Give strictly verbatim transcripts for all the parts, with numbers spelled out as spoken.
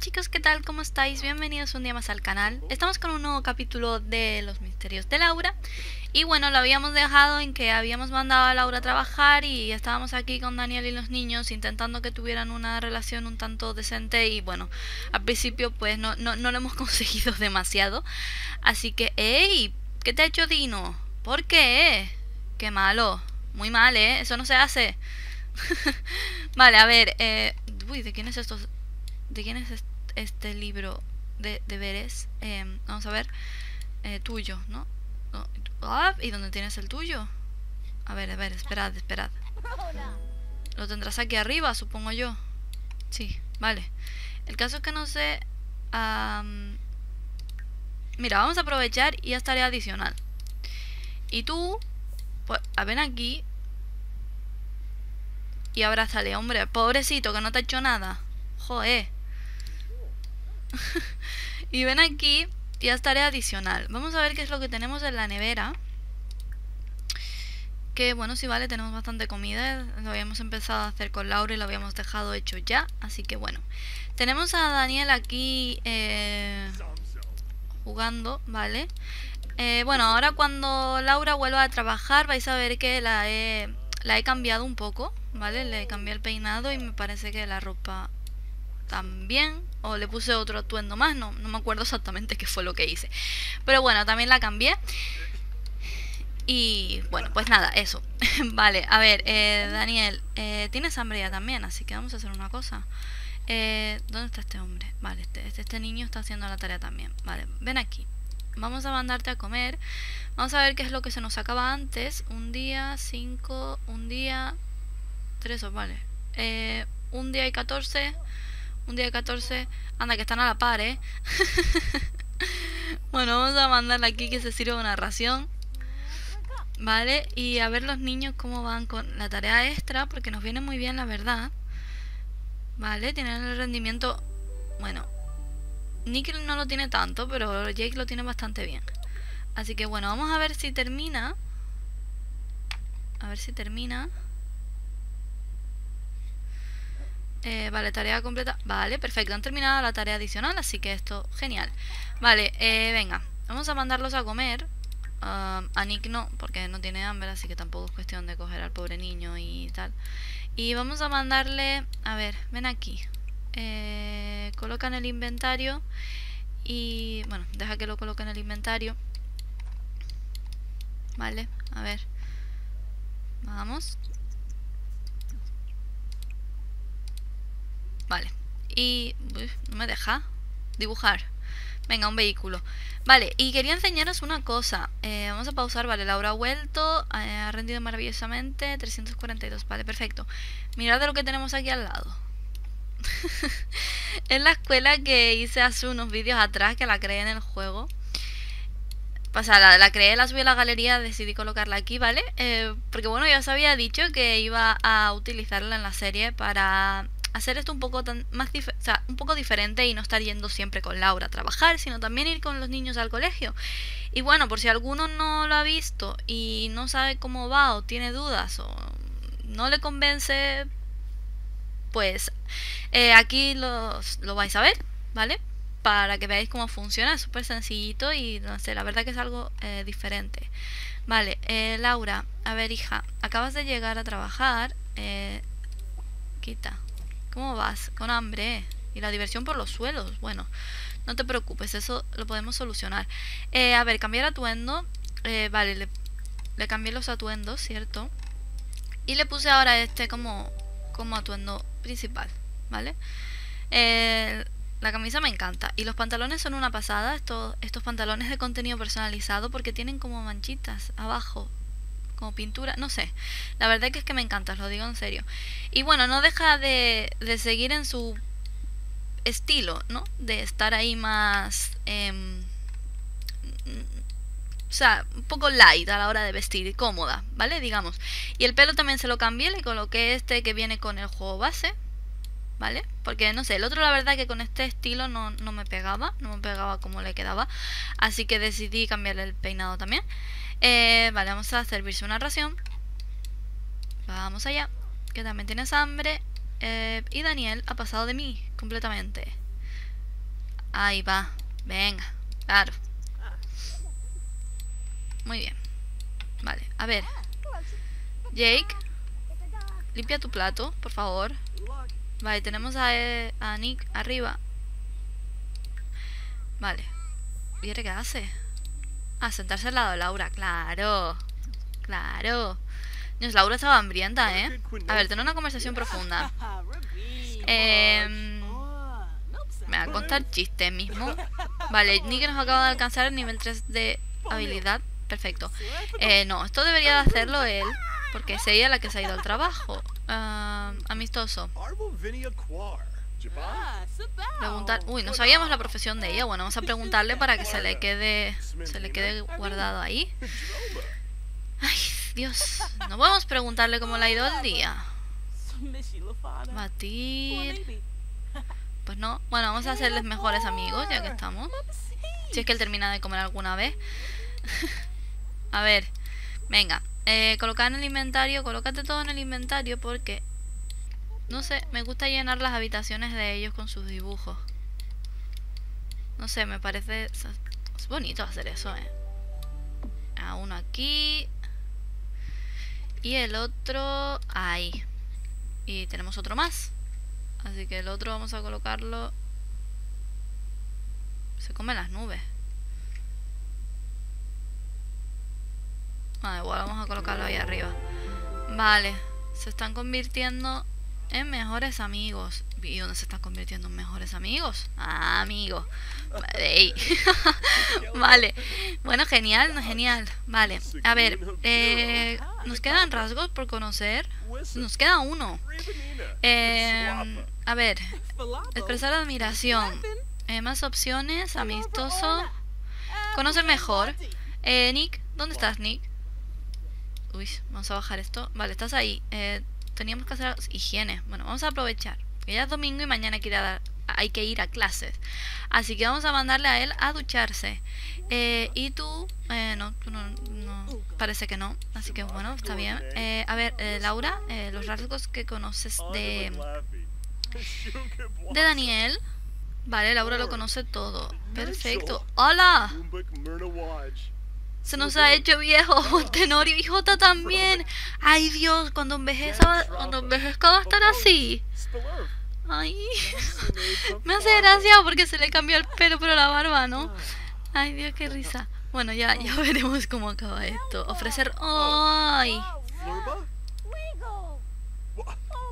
Hola chicos, ¿qué tal? ¿Cómo estáis? Bienvenidos un día más al canal. Estamos con un nuevo capítulo de Los Misterios de Laura. Y bueno, lo habíamos dejado en que habíamos mandado a Laura a trabajar y estábamos aquí con Daniel y los niños intentando que tuvieran una relación un tanto decente. Y bueno, al principio pues no, no, no lo hemos conseguido demasiado. Así que, ¡ey! ¿Qué te ha hecho Dino? ¿Por qué? ¡Qué malo! Muy mal, ¿eh? Eso no se hace. Vale, a ver, eh... uy, ¿de quién es esto? ¿De quién es este libro de deberes? Eh, vamos a ver. Eh, tuyo, ¿no? ¿no? ¿Y dónde tienes el tuyo? A ver, a ver, esperad, esperad. Lo tendrás aquí arriba, supongo yo. Sí, vale. El caso es que no sé... Um, mira, vamos a aprovechar y haz tarea adicional. Y tú, pues, ven aquí. Y abrázale, hombre. Pobrecito, que no te ha hecho nada. Joder. Y ven aquí y haz tarea adicional. Vamos a ver qué es lo que tenemos en la nevera. Que bueno, si vale, tenemos bastante comida. Lo habíamos empezado a hacer con Laura y lo habíamos dejado hecho ya. Así que bueno. Tenemos a Daniel aquí eh, jugando, ¿vale? Eh, bueno, ahora cuando Laura vuelva a trabajar vais a ver que la he, la he cambiado un poco, ¿vale? Le cambié el peinado y me parece que la ropa... también, o le puse otro atuendo más, no, no me acuerdo exactamente qué fue lo que hice, pero bueno, también la cambié y bueno, pues nada, eso. Vale, a ver, eh, Daniel, eh, tienes hambre ya también, así que vamos a hacer una cosa. eh, ¿dónde está este hombre? Vale, este, este, este niño está haciendo la tarea también. Vale, ven aquí, vamos a mandarte a comer, vamos a ver qué es lo que se nos acaba antes. Un día, cinco, un día, tres, oh, vale, eh, un día y catorce. Un día de catorce. Anda, que están a la par, ¿eh? Bueno, vamos a mandarle aquí que se sirva una ración. Vale, y a ver los niños cómo van con la tarea extra, porque nos viene muy bien, la verdad. Vale, tienen el rendimiento... Bueno, Nick no lo tiene tanto, pero Jake lo tiene bastante bien. Así que bueno, vamos a ver si termina. A ver si termina... Eh, vale, tarea completa. Vale, perfecto, han terminado la tarea adicional, así que esto, genial. Vale, eh, venga, vamos a mandarlos a comer. uh, A Nick no, porque no tiene hambre, así que tampoco es cuestión de coger al pobre niño y tal. Y vamos a mandarle... A ver, ven aquí. eh, Coloca en el inventario. Y... bueno, deja que lo coloque en el inventario. Vale, a ver. Vamos. Vale, y... Uy, no me deja dibujar. Venga, un vehículo. Vale, y quería enseñaros una cosa. eh, Vamos a pausar, vale, Laura ha vuelto. eh, Ha rendido maravillosamente. Trescientos cuarenta y dos, vale, perfecto. Mirad de lo que tenemos aquí al lado. Es la escuela que hice hace unos vídeos atrás, que la creé en el juego. O sea, la, la creé, la subí a la galería, decidí colocarla aquí, ¿vale? Eh, porque bueno, ya os había dicho que iba a utilizarla en la serie para... hacer esto un poco tan, más dif o sea, un poco diferente y no estar yendo siempre con Laura a trabajar, sino también ir con los niños al colegio. Y bueno, por si alguno no lo ha visto y no sabe cómo va o tiene dudas o no le convence, pues eh, aquí los, lo vais a ver, ¿vale? Para que veáis cómo funciona, es súper sencillito y no sé, la verdad que es algo eh, diferente. Vale, eh, Laura, a ver hija, acabas de llegar a trabajar. eh, Quita. ¿Cómo vas? Con hambre, ¿eh? Y la diversión por los suelos. Bueno, no te preocupes, eso lo podemos solucionar. eh, A ver, cambiar atuendo. eh, Vale, le, le cambié los atuendos, ¿cierto? Y le puse ahora este como, como atuendo principal, ¿vale? Eh, la camisa me encanta. Y los pantalones son una pasada. Estos, estos pantalones de contenido personalizado, porque tienen como manchitas abajo, como pintura, no sé, la verdad que es que me encanta, os lo digo en serio. Y bueno, no deja de, de seguir en su estilo, ¿no? De estar ahí más... Eh, o sea, un poco light a la hora de vestir, cómoda, ¿vale? Digamos. Y el pelo también se lo cambié, le coloqué este que viene con el juego base, ¿vale? Porque, no sé, el otro la verdad que con este estilo no, no me pegaba, no me pegaba como le quedaba. Así que decidí cambiarle el peinado también. Eh, vale, vamos a servirse una ración. Vamos allá, que también tienes hambre. eh, Y Daniel ha pasado de mí completamente. Ahí va. Venga, claro. Muy bien. Vale, a ver. Jake, limpia tu plato, por favor. Vale, tenemos a, a Nick arriba. Vale. ¿Y ahora qué hace? Ah, sentarse al lado de Laura. Claro. Claro. Dios, Laura estaba hambrienta, ¿eh? A ver, tener una conversación profunda. Eh... Me va a contar chistes mismo. Vale, Nick nos acaba de alcanzar el nivel tres de habilidad. Perfecto. Eh, no, esto debería de hacerlo él, porque es ella la que se ha ido al trabajo. Uh, amistoso. Preguntar. Uy, no sabíamos la profesión de ella. Bueno, vamos a preguntarle para que se le quede, se le quede guardado ahí. Ay, Dios. No podemos preguntarle cómo le ha ido el día. Batir. Pues no. Bueno, vamos a hacerles mejores amigos, ya que estamos. Si es que él termina de comer alguna vez. A ver. Venga. Eh, colocar en el inventario. Colócate todo en el inventario porque... No sé, me gusta llenar las habitaciones de ellos con sus dibujos. No sé, me parece... Es bonito hacer eso, ¿eh? A uno aquí. Y el otro... Ahí. Y tenemos otro más. Así que el otro vamos a colocarlo... Se comen las nubes. Ah, igual vamos a colocarlo ahí arriba. Vale. Se están convirtiendo... En mejores amigos. ¿Y dónde se están convirtiendo en mejores amigos? Ah, amigos. Vale. Vale. Bueno, genial, no genial. Vale. A ver, eh, nos quedan rasgos por conocer. Nos queda uno. Eh, a ver. Expresar admiración. Eh, más opciones. Amistoso. Conocer mejor. Eh, Nick, ¿dónde estás, Nick? Uy, vamos a bajar esto. Vale, estás ahí. Eh... Teníamos que hacer higiene. Bueno, vamos a aprovechar. Que ya es domingo y mañana hay que ir a, dar, hay que ir a clases. Así que vamos a mandarle a él a ducharse. Eh, y tú... Eh, no, tú no, no. Parece que no. Así que bueno, está bien. Eh, a ver, eh, Laura, eh, los rasgos que conoces de... De Daniel. Vale, Laura lo conoce todo. Perfecto. ¡Hola! Se nos ha hecho viejo, Tenorio y Jota también. Ay, Dios, cuando envejezca, cuando envejezca va a estar así. Ay, me hace gracia porque se le cambió el pelo pero la barba, ¿no? Ay, Dios, qué risa. Bueno, ya, ya veremos cómo acaba esto. Ofrecer... ¡Ay!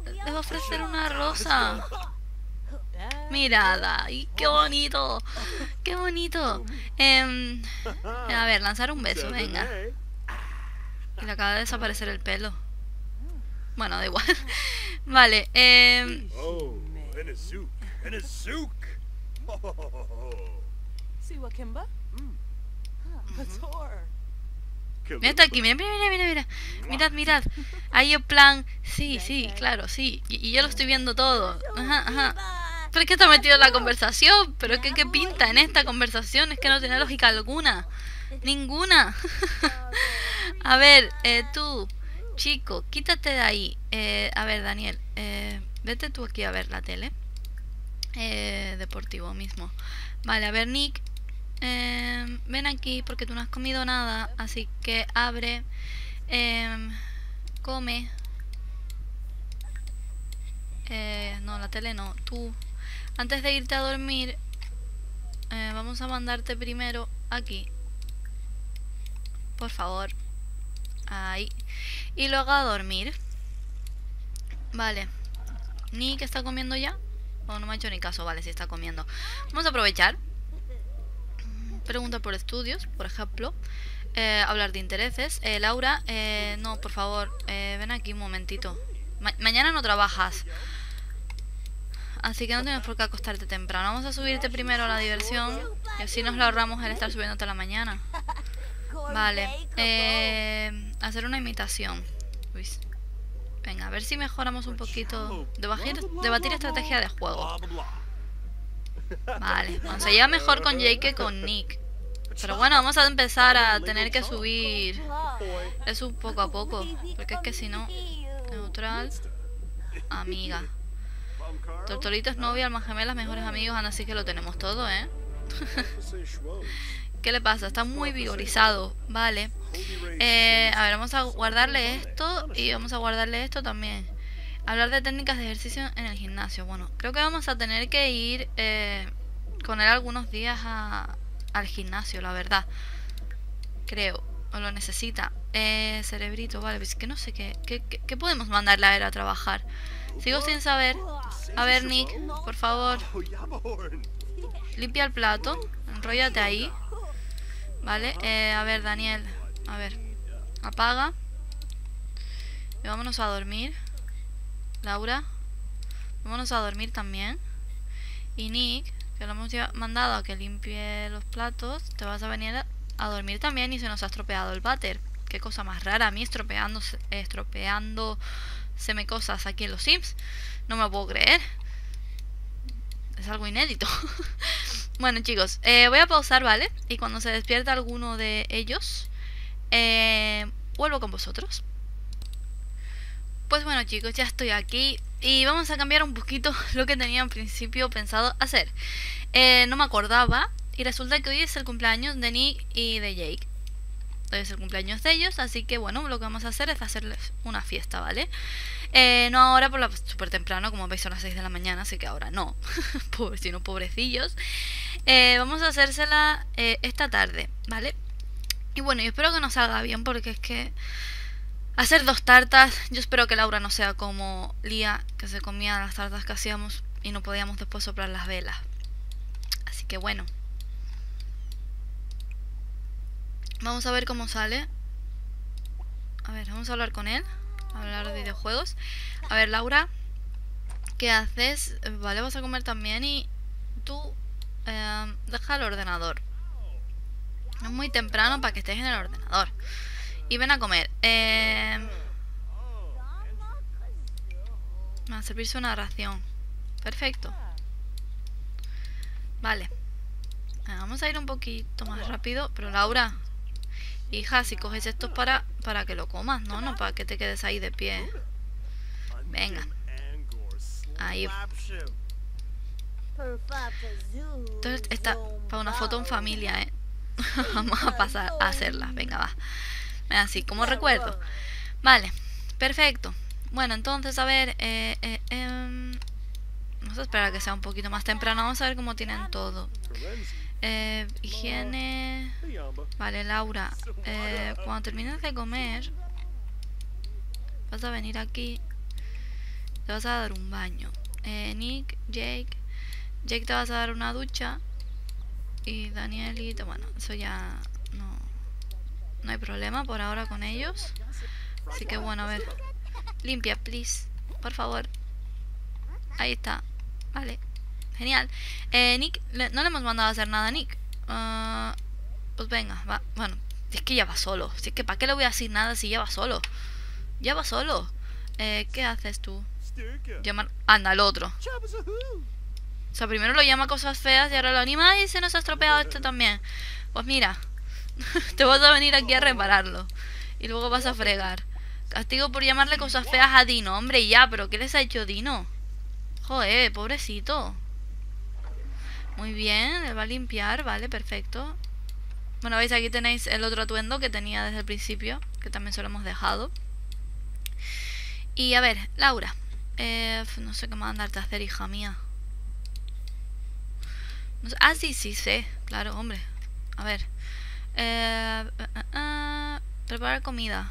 Le va a ofrecer una rosa. Mirada, y qué bonito, qué bonito. Eh, a ver, lanzar un beso, venga. Y le acaba de desaparecer el pelo. Bueno, da igual. Vale, eh... Mira, está aquí, mira, mira, mira, mira. Mirad, mirad. Ahí en plan, sí, sí, claro, sí. Y, y yo lo estoy viendo todo. Ajá, ajá. Pero es que está metido en la conversación. Pero es que qué pinta en esta conversación. Es que no tiene lógica alguna. Ninguna. A ver, eh, tú, chico, quítate de ahí. eh, A ver, Daniel, eh, vete tú aquí a ver la tele. eh, Deportivo mismo. Vale, a ver, Nick, eh, ven aquí porque tú no has comido nada. Así que abre, eh, come. eh, No, la tele no, tú. Antes de irte a dormir, eh, vamos a mandarte primero aquí. Por favor. Ahí. Y luego a dormir. Vale. Nick está comiendo ya. Oh, no me ha hecho ni caso. Vale, sí está comiendo. Vamos a aprovechar. Pregunta por estudios, por ejemplo. Eh, hablar de intereses. Eh, Laura, eh, no, por favor. Eh, ven aquí un momentito. Ma- mañana no trabajas. Así que no tienes por qué acostarte temprano. Vamos a subirte primero a la diversión. Y así nos la ahorramos el estar subiéndote a la mañana. Vale. Eh, hacer una imitación. Luis. Venga, a ver si mejoramos un poquito. Debatir, debatir estrategia de juego. Vale. Bueno, se lleva mejor con Jake que con Nick. Pero bueno, vamos a empezar a tener que subir. Eso poco a poco. Porque es que si no... Neutral. Amiga. Tortolitos, novia, almas gemelas, mejores amigos. Ana, sí que lo tenemos todo, ¿eh? ¿Qué le pasa? Está muy vigorizado. Vale. Eh, a ver, vamos a guardarle esto y vamos a guardarle esto también. Hablar de técnicas de ejercicio en el gimnasio. Bueno, creo que vamos a tener que ir eh, con él algunos días a, al gimnasio, la verdad. Creo. O lo necesita. Eh, cerebrito, vale. Es que no sé qué. ¿Qué, qué, qué podemos mandarle a él a trabajar? Sigo sin saber. A ver, Nick, por favor. Limpia el plato. Enróllate ahí. Vale. Eh, a ver, Daniel. A ver. Apaga. Y vámonos a dormir. Laura, vámonos a dormir también. Y Nick, que lo hemos mandado a que limpie los platos, te vas a venir a dormir también y se nos ha estropeado el váter. Qué cosa más rara, a mí estropeando, estropeándoseme cosas aquí en los Sims. No me lo puedo creer. Es algo inédito. Bueno, chicos, eh, voy a pausar, ¿vale? Y cuando se despierta alguno de ellos, eh, vuelvo con vosotros. Pues bueno, chicos, ya estoy aquí y vamos a cambiar un poquito lo que tenía en principio pensado hacer. Eh, no me acordaba y resulta que hoy es el cumpleaños de Nick y de Jake. Hoy es el cumpleaños de ellos, así que bueno, lo que vamos a hacer es hacerles una fiesta, ¿vale? Eh, no ahora, por la súper temprano, como veis son las seis de la mañana, así que ahora no. Pobre, sino pobrecillos. Eh, vamos a hacérsela eh, esta tarde, ¿vale? Y bueno, yo espero que nos salga bien porque es que... hacer dos tartas, yo espero que Laura no sea como Lía, que se comía las tartas que hacíamos y no podíamos después soplar las velas. Así que bueno. Vamos a ver cómo sale. A ver, vamos a hablar con él. Hablar de videojuegos. A ver, Laura, ¿qué haces? Vale, vas a comer también y tú eh, deja el ordenador. Es muy temprano para que estés en el ordenador. Y ven a comer. Eh... Va a servirse una ración. Perfecto. Vale. Vamos a ir un poquito más rápido. Pero Laura, hija, si coges esto para, para que lo comas, ¿no? No para que te quedes ahí de pie. Venga. Ahí. Entonces está para una foto en familia, ¿eh? Vamos a pasar a hacerla. Venga, va. Así como recuerdo. Vale, perfecto. Bueno, entonces, a ver, eh, eh, eh, vamos a esperar a que sea un poquito más temprano. Vamos a ver cómo tienen todo. eh, Higiene. Vale, Laura, eh, cuando termines de comer vas a venir aquí. Te vas a dar un baño. eh, Nick, Jake Jake te vas a dar una ducha. Y Danielita, bueno, eso ya no... no hay problema por ahora con ellos. Así que bueno, a ver. Limpia, please. Por favor. Ahí está. Vale. Genial. Eh, Nick, le, no le hemos mandado a hacer nada a Nick. Uh, pues venga, va. Bueno, es que ya va solo. Si es que ¿para qué le voy a decir nada si ya va solo? Ya va solo. Eh, ¿qué haces tú? Llamar... Anda, el otro. O sea, primero lo llama cosas feas y ahora lo anima y se nos ha estropeado esto también. Pues mira. Te vas a venir aquí a repararlo. Y luego vas a fregar. Castigo por llamarle cosas feas a Dino. Hombre, ya, pero ¿qué les ha hecho Dino? Joder, pobrecito. Muy bien, le va a limpiar, vale, perfecto. Bueno, veis, aquí tenéis el otro atuendo que tenía desde el principio, que también se lo hemos dejado. Y a ver, Laura, eh, no sé qué mandarte a hacer, hija mía. No sé. Ah, sí, sí, sé, claro, hombre. A ver. Eh, uh, uh, preparar comida.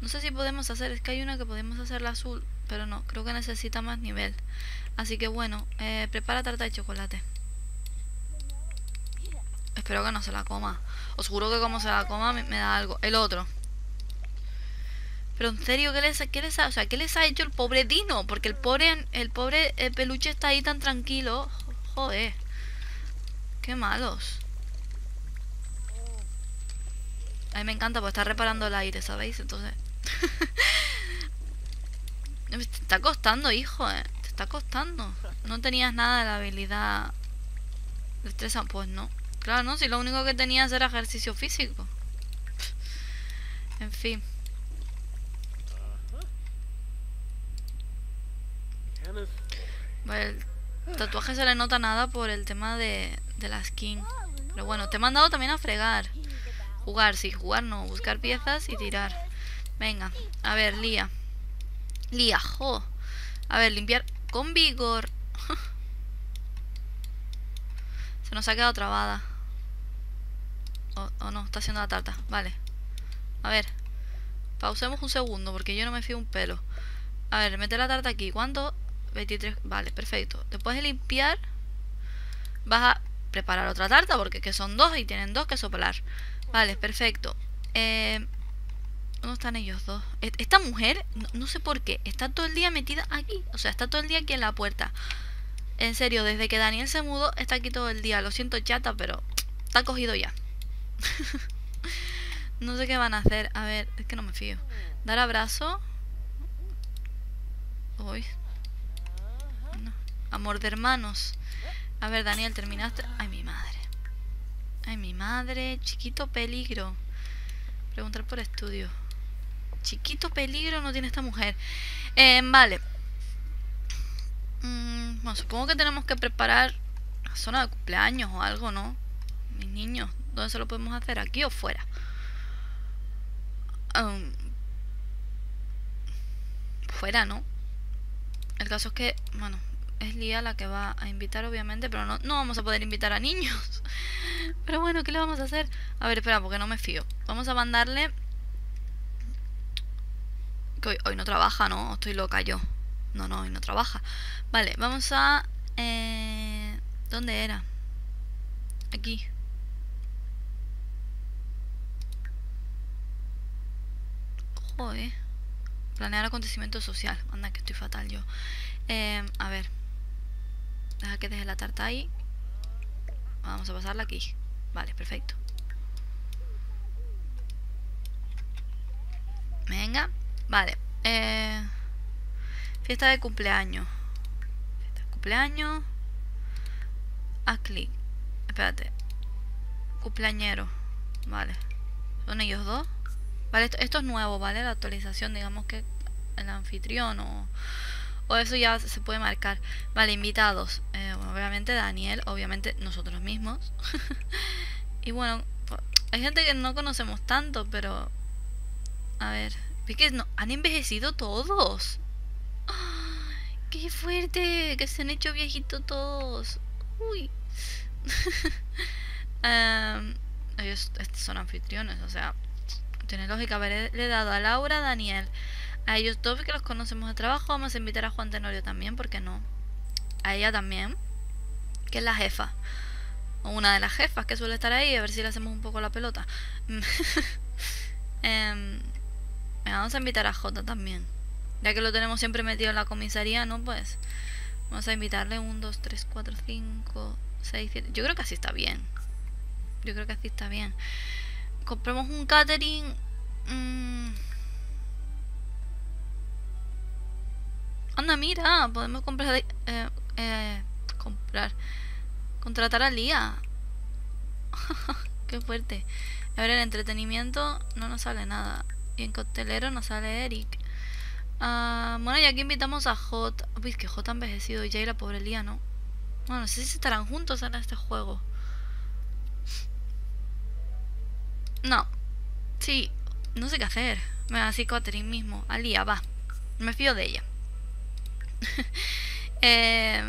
No sé si podemos hacer. Es que hay una que podemos hacerla azul, pero no, creo que necesita más nivel. Así que bueno, eh, prepara tarta de chocolate. Espero que no se la coma. Os juro que como se la coma me, me da algo. El otro. Pero en serio, ¿qué les, qué les ha, o sea, ¿qué les ha hecho el pobre Dino? Porque el pobre, el pobre el peluche está ahí tan tranquilo. Joder. Qué malos. A mí me encanta porque está reparando el aire, ¿sabéis? Entonces... Te está costando, hijo, ¿eh? Te está costando. No tenías nada de la habilidad... destreza, pues no. Claro, no, si lo único que tenías era ejercicio físico. En fin. Vale, el tatuaje se le nota nada por el tema de, de la skin. Pero bueno, te he mandado también a fregar. Jugar, sí, jugar no, buscar piezas y tirar. Venga, a ver, Lía. Lía, jo. A ver, limpiar con vigor. Se nos ha quedado trabada. O, o no, está haciendo la tarta. Vale. A ver. Pausemos un segundo porque yo no me fío un pelo. A ver, meter la tarta aquí. ¿Cuánto? veintitrés. Vale, perfecto. Después de limpiar, vas a preparar otra tarta porque que son dos y tienen dos que soplar. Vale, perfecto. Eh, ¿Dónde están ellos dos? Esta mujer, no, no sé por qué, está todo el día metida aquí. O sea, está todo el día aquí en la puerta. En serio, desde que Daniel se mudó, está aquí todo el día. Lo siento, chata, pero está cogido ya. No sé qué van a hacer. A ver, es que no me fío. Dar abrazo. Uy. No. Amor de hermanos. A ver, Daniel, terminaste. Ay, mi madre. Ay, mi madre. Chiquito peligro. Preguntar por estudio. Chiquito peligro no tiene esta mujer. Eh, vale. Mm, bueno, supongo que tenemos que preparar la zona de cumpleaños o algo, ¿no? Mis niños. ¿Dónde se lo podemos hacer? ¿Aquí o fuera? Um, fuera, ¿no? El caso es que, bueno, es Lía la que va a invitar, obviamente. Pero no, no vamos a poder invitar a niños. Pero bueno, ¿qué le vamos a hacer? A ver, espera, porque no me fío. Vamos a mandarle... Que hoy, hoy no trabaja, ¿no? ¿O estoy loca yo? No, no, hoy no trabaja. Vale, vamos a... Eh... ¿Dónde era? Aquí. Joder. Planear acontecimiento social. Anda, que estoy fatal yo. Eh, a ver. Deja que deje la tarta ahí. Vamos a pasarla aquí. Vale, perfecto. Venga. Vale. Eh, fiesta de cumpleaños. Fiesta de cumpleaños. Haz clic. Espérate. Cumpleañero. Vale. ¿Son ellos dos? Vale, esto, esto es nuevo, ¿vale? La actualización, digamos que el anfitrión o, o eso ya se puede marcar. Vale, invitados. Eh, bueno, obviamente Daniel, obviamente nosotros mismos. Y bueno, hay gente que no conocemos tanto, pero... A ver, es que no, han envejecido todos. ¡Oh, qué fuerte! Que se han hecho viejitos todos. Uy. um, ellos son anfitriones, o sea... Tiene lógica haberle dado a Laura, a Daniel, a ellos dos que los conocemos de trabajo. Vamos a invitar a Juan Tenorio también, ¿por qué no? A ella también, que es la jefa, o una de las jefas que suele estar ahí. A ver si le hacemos un poco la pelota. eh, Vamos a invitar a Jota también, ya que lo tenemos siempre metido en la comisaría, ¿no? Pues vamos a invitarle uno, dos, tres, cuatro, cinco, seis, siete. Yo creo que así está bien. Yo creo que así está bien. Compramos un catering. Mm. Anda, mira, podemos comprar eh, eh, comprar contratar a Lía. Qué fuerte. A ver, en entretenimiento no nos sale nada, y en coctelero nos sale Eric. Uh, bueno, y aquí invitamos a Jota. Uy, que Jota ha envejecido ya, y la pobre Lía no. Bueno, no sé si estarán juntos en este juego. No, sí, no sé qué hacer. Me va así catering mismo. Alía, va. Me fío de ella. eh...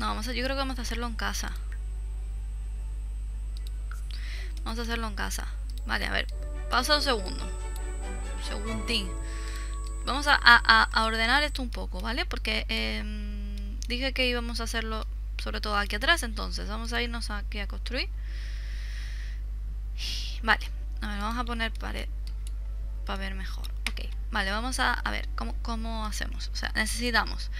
No, vamos a, yo creo que vamos a hacerlo en casa. Vamos a hacerlo en casa. Vale, a ver. Pausa un segundo. Segundín. Vamos a, a, a ordenar esto un poco, ¿vale? Porque eh, dije que íbamos a hacerlo sobre todo aquí atrás, entonces vamos a irnos aquí a construir. Vale, a ver, vamos a poner pared para ver mejor. Ok, vale, vamos a, a ver cómo, cómo hacemos. O sea, necesitamos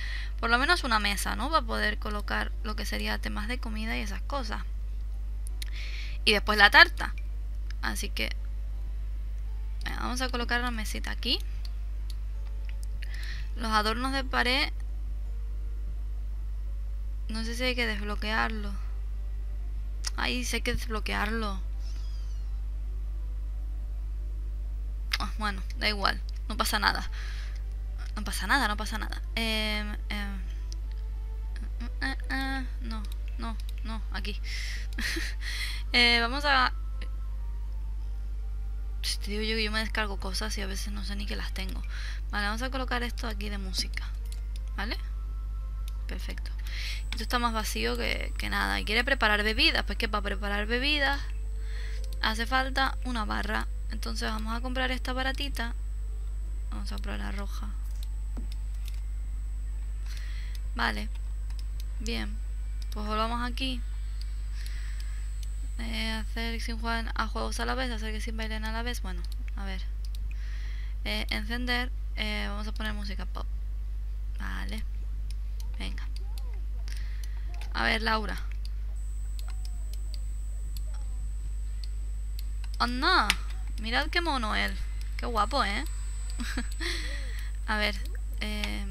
por lo menos una mesa, ¿no? Para poder colocar lo que sería temas de comida y esas cosas. Y después la tarta. Así que vamos a colocar la mesita aquí. Los adornos de pared, no sé si hay que desbloquearlo. Ay, sí hay que desbloquearlo. Ah, bueno, da igual, no pasa nada. No pasa nada, no pasa nada. Eh, eh, eh, eh, no, no, no, aquí. eh, vamos a... Te digo yo que yo me descargo cosas y a veces no sé ni que las tengo. Vale, vamos a colocar esto aquí de música. ¿Vale? Perfecto. Esto está más vacío que, que nada. Y quiere preparar bebidas. Pues que para preparar bebidas hace falta una barra. Entonces vamos a comprar esta baratita. Vamos a comprar la roja. Vale. Bien. Pues volvamos aquí. Eh, hacer sin jugar a juegos a la vez, hacer que sin bailen a la vez. Bueno, a ver. Eh, encender. Eh, vamos a poner música pop. Vale. Venga. A ver, Laura. ¡Anda! Mirad qué mono él. Qué guapo, ¿eh? A ver. Eh,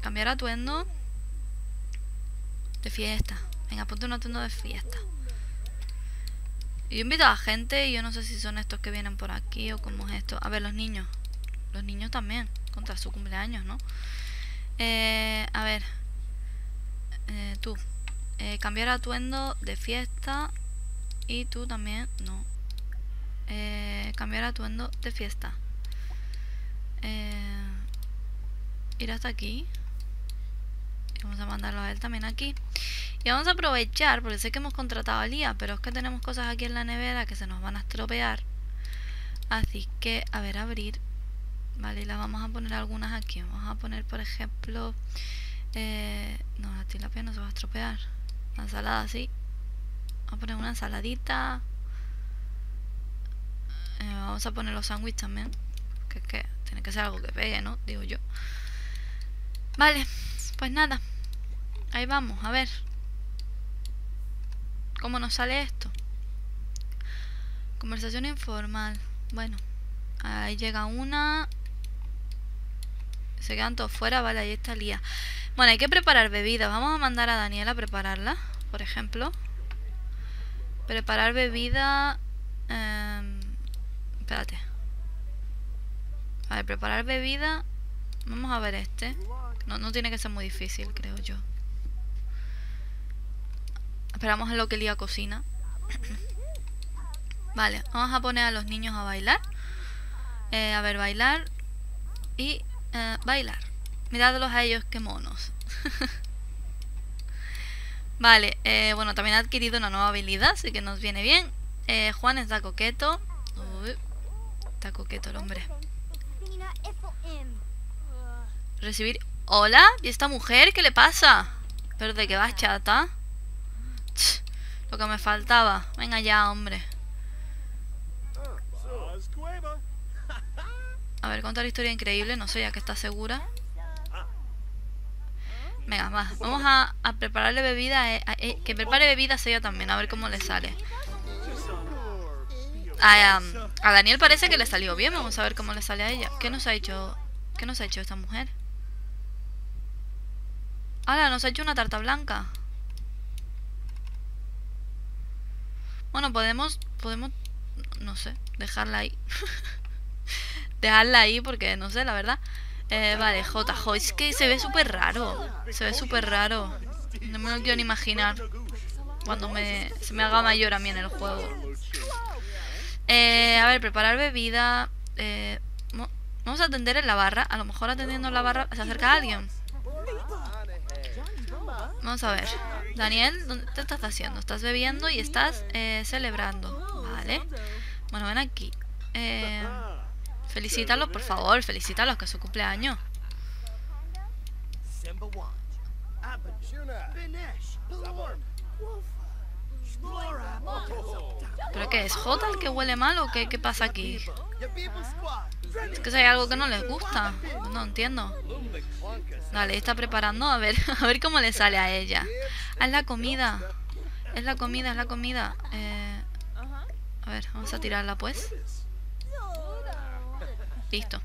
cambiar atuendo. De fiesta. Venga, ponte un atuendo de fiesta. Yo invito a gente y yo no sé si son estos que vienen por aquí o cómo es esto. A ver, los niños. Los niños también. Contra su cumpleaños, ¿no? Eh, a ver. Eh, tú. Eh, cambiar atuendo de fiesta. Y tú también. No. Eh, cambiar atuendo de fiesta. Eh, ir hasta aquí. Vamos a mandarlo a él también aquí. Y vamos a aprovechar, porque sé que hemos contratado a Lía, pero es que tenemos cosas aquí en la nevera que se nos van a estropear. Así que, a ver, abrir. Vale, y las vamos a poner algunas aquí. Vamos a poner, por ejemplo... Eh, no, la tilapia no se va a estropear. La ensalada, sí. Vamos a poner una ensaladita. Eh, vamos a poner los sándwiches también. Que es que tiene que ser algo que pegue, ¿no? Digo yo. Vale, pues nada. Ahí vamos, a ver. ¿Cómo nos sale esto? Conversación informal. Bueno, ahí llega una. Se quedan todos fuera, vale, ahí está Lía. Bueno, hay que preparar bebidas. Vamos a mandar a Daniela a prepararla, por ejemplo. Preparar bebida... Eh, espérate. A ver, preparar bebida... Vamos a ver este. No, no tiene que ser muy difícil, creo yo. Esperamos a lo que Lía cocina. Vale, vamos a poner a los niños a bailar. Eh, a ver, bailar. Y eh, bailar. Miradlos a ellos, qué monos. Vale, eh, bueno, también ha adquirido una nueva habilidad, así que nos viene bien. Eh, Juan está coqueto. Uy, está coqueto el hombre. Recibir... Hola, ¿y esta mujer? ¿Qué le pasa? Pero de qué vas, chata. Lo que me faltaba. Venga ya, hombre. A ver, contar historia increíble. No sé, ya que está segura. Venga, va. Vamos a, a prepararle bebida. A, a, a, que prepare bebidas ella también. A ver cómo le sale. A, a, a Daniel parece que le salió bien. Vamos a ver cómo le sale a ella. ¿Qué nos ha hecho, qué nos ha hecho esta mujer? Ahora nos ha hecho una tarta blanca. Bueno, podemos, podemos, no sé, dejarla ahí. Dejarla ahí porque, no sé, la verdad. Eh, vale, J J, es que se ve súper raro. Se ve súper raro. No me lo quiero ni imaginar. Cuando me, se me haga mayor a mí en el juego. Eh, a ver, preparar bebida. Eh, vamos a atender en la barra. A lo mejor atendiendo en la barra se acerca a alguien. Vamos a ver. Daniel, ¿dónde te estás haciendo? Estás bebiendo y estás eh, celebrando. Vale. Bueno, ven aquí. Eh, felicítalos, por favor. Felicítalos, que es su cumpleaños. ¿Pero qué es? ¿Jota el que huele mal o qué, qué pasa aquí? Es que si hay algo que no les gusta. No entiendo. Vale, está preparando. A ver, a ver cómo le sale a ella. Ah, es la comida. Es la comida, es la comida. Eh, a ver, vamos a tirarla pues. Listo.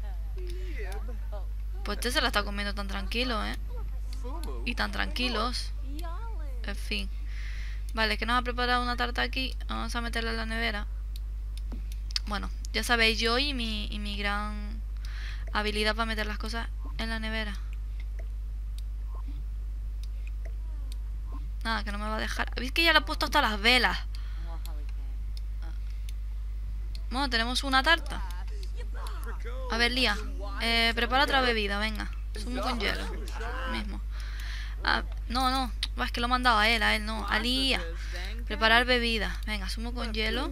Pues este se la está comiendo tan tranquilo, ¿eh? Y tan tranquilos. En fin. Vale, que nos ha preparado una tarta aquí. Vamos a meterla en la nevera. Bueno, Ya sabéis, yo y mi, y mi gran habilidad para meter las cosas en la nevera. Nada, que no me va a dejar. ¿Veis que ya le he puesto hasta las velas? Bueno, tenemos una tarta. A ver, Lía, eh, prepara otra bebida, venga. Zumo con hielo. Mismo. Ah, no, no. Es que lo he mandado a él, a él no. A Lía. Preparar bebida. Venga, zumo con hielo.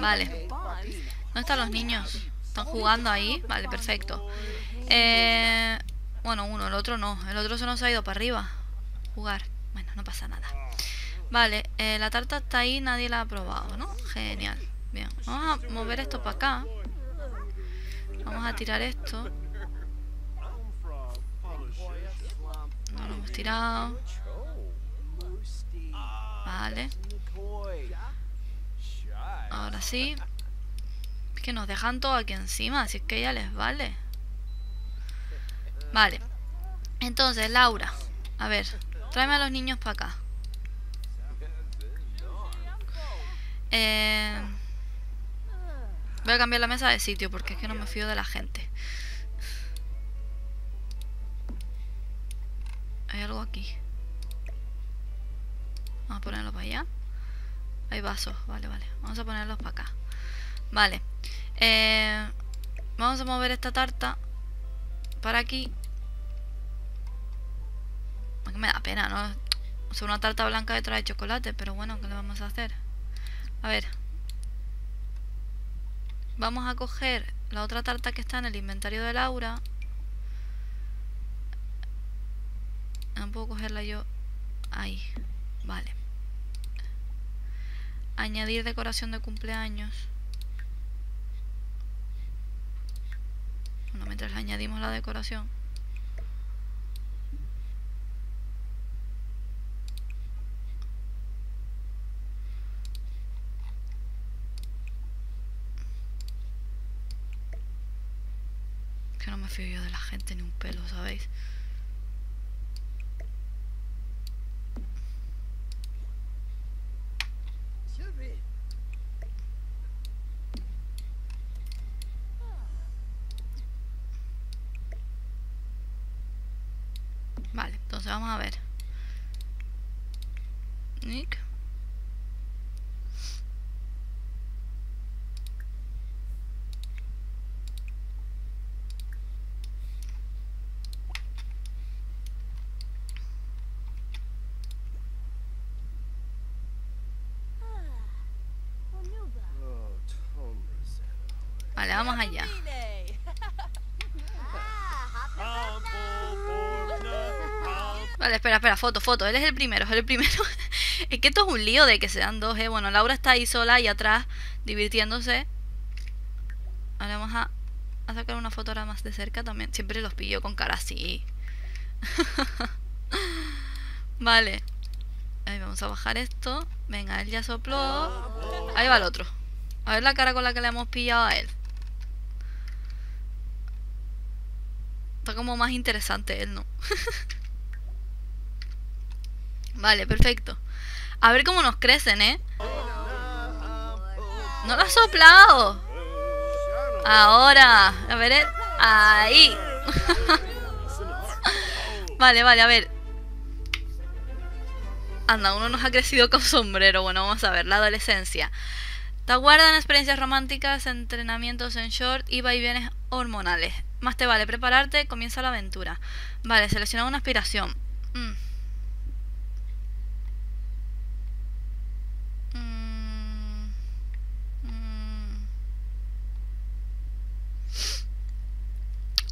Vale. ¿Dónde están los niños? ¿Están jugando ahí? Vale, perfecto. Eh... Bueno, uno, el otro no. El otro se nos ha ido para arriba. Jugar. Bueno, no pasa nada. Vale, eh, la tarta está ahí. Nadie la ha probado, ¿no? Genial. Bien. Vamos a mover esto para acá. Vamos a tirar esto. No lo hemos tirado. Vale. Ahora sí. Es que nos dejan todo aquí encima. Así es que ya les vale. Vale, entonces Laura, a ver, tráeme a los niños para acá. eh, Voy a cambiar la mesa de sitio porque es que no me fío de la gente. Hay algo aquí. Vamos a ponerlo para allá. Hay vasos, vale, vale, vamos a ponerlos para acá. Vale, eh, vamos a mover esta tarta para aquí. Me da pena, ¿no? O sea, una tarta blanca detrás de chocolate. Pero bueno, ¿qué le vamos a hacer? A ver. Vamos a coger la otra tarta que está en el inventario de Laura. No puedo cogerla yo. Ahí. Vale. Añadir decoración de cumpleaños. Bueno, mientras le añadimos la decoración. Que no me fío yo de la gente ni un pelo, ¿sabéis? Vale, entonces vamos a ver. Nick. Vale, vamos allá. Vale, espera, espera, foto, foto, él es el primero, es el primero. Es que esto es un lío de que sean dos, eh. Bueno, Laura está ahí sola y atrás, divirtiéndose. Ahora vamos a, a sacar una foto ahora más de cerca también. Siempre los pillo con cara así. Vale. Ahí vamos a bajar esto. Venga, él ya sopló. Ahí va el otro. A ver la cara con la que le hemos pillado a él. Está como más interesante él, ¿no? Vale, perfecto. A ver cómo nos crecen, ¿eh? ¡No lo has soplado! Ahora. A ver, ¿eh? Ahí. Vale, vale, a ver. Anda, uno nos ha crecido con sombrero. Bueno, vamos a ver, la adolescencia. Te aguardan experiencias románticas, entrenamientos en short y vaivenes hormonales. Más te vale prepararte, comienza la aventura. Vale, selecciona una aspiración. Mm.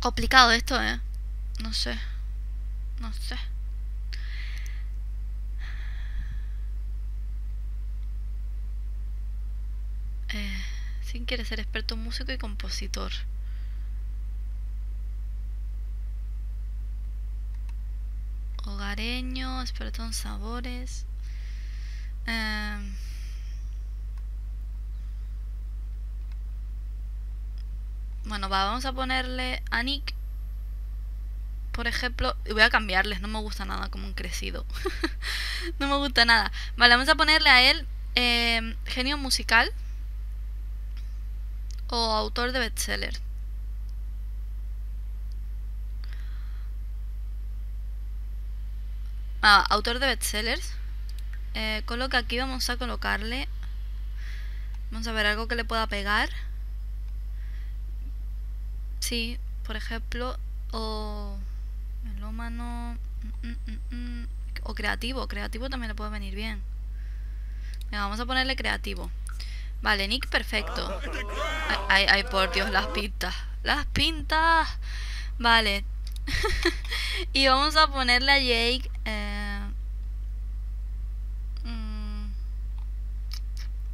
Complicado esto, eh. No sé. No sé. Eh, Sin quiere ser experto músico y compositor. Hogareño, experto en sabores. Eh... Bueno, va, vamos a ponerle a Nick, por ejemplo. Y voy a cambiarles, no me gusta nada como un crecido. No me gusta nada. Vale, vamos a ponerle a él Eh, genio musical o autor de bestseller. Ah, autor de bestsellers. Eh, coloca aquí, vamos a colocarle. Vamos a ver algo que le pueda pegar. Sí, por ejemplo, o melómano, mm, mm, mm, o creativo. Creativo también le puede venir bien. Venga, vamos a ponerle creativo. Vale, Nick, perfecto. Ay, ay, ay, por Dios, las pintas. Las pintas. Vale. Y vamos a ponerle a Jake... Eh... Mm...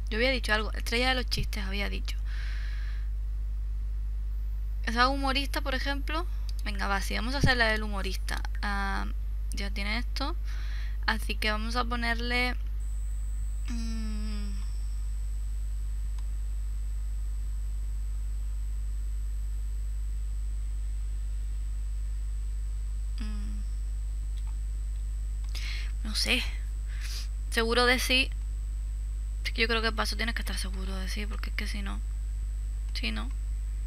Yo había dicho algo. Estrella de los chistes, había dicho. ¿Es algo humorista, por ejemplo? Venga, va, sí. Vamos a hacer la del humorista. Uh, ya tiene esto. Así que vamos a ponerle... Mm... No sé. Seguro de sí. Es que yo creo que paso tienes que estar seguro de sí, porque es que si no. Si no.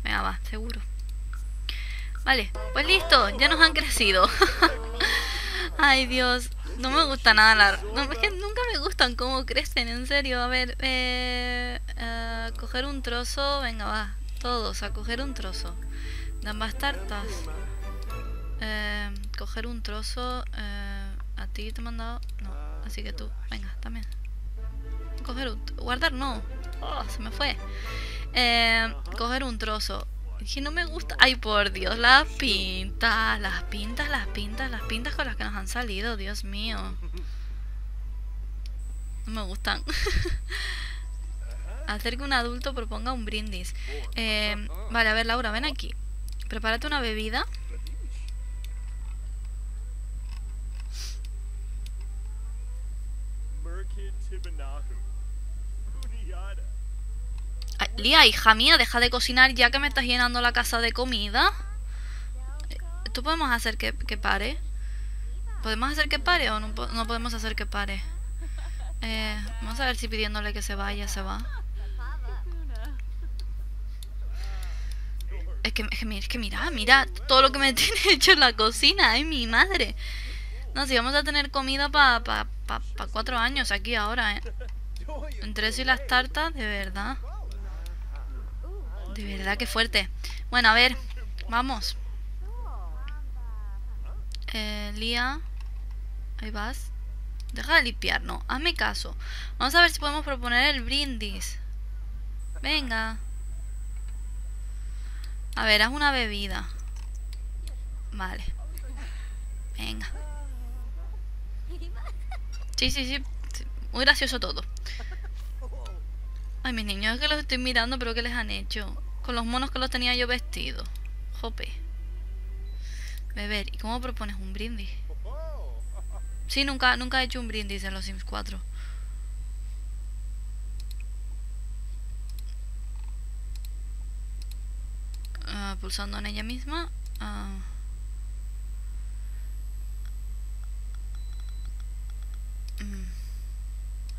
Venga, va, seguro. Vale, pues listo, ya nos han crecido. Ay, Dios. No me gusta nada la... No, es que nunca me gustan cómo crecen, en serio. A ver, eh, eh, coger un trozo. Venga, va. Todos a coger un trozo. De ambas tartas. Eh, coger un trozo. Eh, A ti te he mandado... No, así que tú, venga, también. Coger un... Guardar, no. Oh, se me fue. Eh, coger un trozo. Dije, no me gusta... Ay, por Dios, las pintas, las pintas, las pintas, las pintas con las que nos han salido, Dios mío. No me gustan. Hacer que un adulto proponga un brindis. Eh, vale, a ver, Laura, ven aquí. Prepárate una bebida. Ay, Lía, hija mía, deja de cocinar ya que me estás llenando la casa de comida. ¿Tú podemos hacer que, que pare? ¿Podemos hacer que pare o no, no podemos hacer que pare? Eh, vamos a ver si pidiéndole que se vaya, se va. Es que, es que, es que mira, mira todo lo que me tiene hecho en la cocina, ay, mi madre. No, si vamos a tener comida para... Pa, Para pa cuatro años aquí ahora, ¿eh? Entre eso y las tartas, de verdad. De verdad, que fuerte. Bueno, a ver, vamos. Eh, Lía, ahí vas. Deja de limpiar, no, hazme caso. Vamos a ver si podemos proponer el brindis. Venga. A ver, haz una bebida. Vale. Venga. Sí, sí, sí. Muy gracioso todo. Ay, mis niños, es que los estoy mirando, pero ¿qué les han hecho? Con los monos que los tenía yo vestidos. Jope. Beber. ¿Y cómo propones un brindis? Sí, nunca, nunca he hecho un brindis en los Sims cuatro. Uh, pulsando en ella misma. Uh.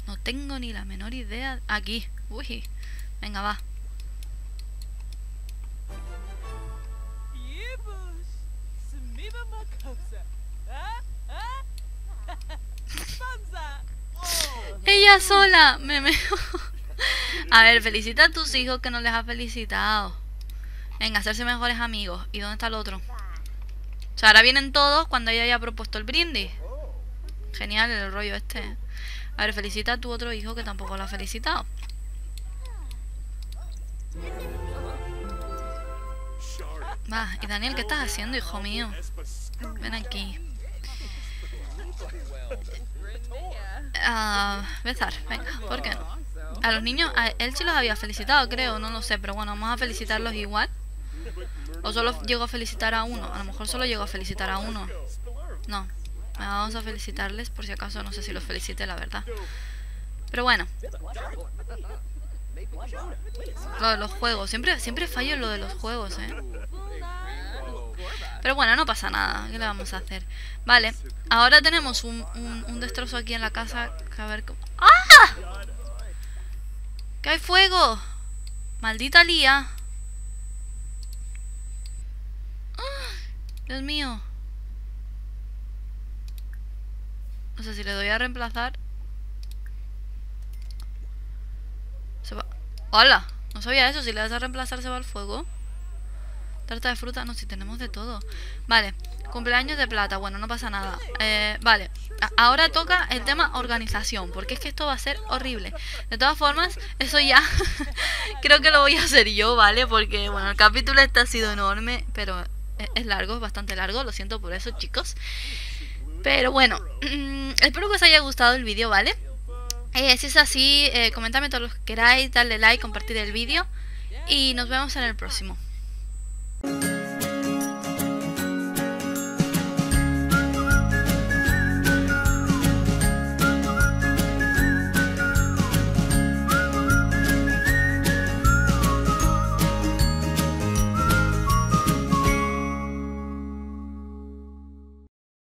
No tengo ni la menor idea. Aquí, uy, venga, va. Ella sola, me meo. A ver, felicita a tus hijos que no les has felicitado. Venga, hacerse mejores amigos. ¿Y dónde está el otro? O sea, ahora vienen todos cuando ella haya propuesto el brindis. Genial el rollo este. A ver, felicita a tu otro hijo que tampoco lo ha felicitado. Va, y Daniel, ¿qué estás haciendo, hijo mío? Ven aquí. Uh, besar, venga, ¿por qué no? A los niños, a él sí los había felicitado, creo, no lo sé, pero bueno, vamos a felicitarlos igual. O solo llegó a felicitar a uno, a lo mejor solo llegó a felicitar a uno. No. Vamos a felicitarles, por si acaso, no sé si los felicite, la verdad. Pero bueno. Lo de los juegos. Siempre, siempre fallo en lo de los juegos, ¿eh? Pero bueno, no pasa nada. ¿Qué le vamos a hacer? Vale. Ahora tenemos un, un, un destrozo aquí en la casa. A ver cómo... ¡Ah! ¡Que hay fuego! ¡Maldita Lía! ¡Dios mío! No sé si le doy a reemplazar. Se va... ¡Hala! No sabía eso. Si le das a reemplazar se va al fuego. Tarta de fruta. No, si tenemos de todo. Vale. Cumpleaños de plata. Bueno, no pasa nada. Eh, vale. Ahora toca el tema organización. Porque es que esto va a ser horrible. De todas formas, eso ya creo que lo voy a hacer yo, ¿vale? Porque, bueno, el capítulo este ha sido enorme. Pero es largo, es bastante largo. Lo siento por eso, chicos. Pero bueno, espero que os haya gustado el vídeo, ¿vale? Eh, si es así, eh, comentadme todo lo que queráis, darle like, compartir el vídeo. Y nos vemos en el próximo.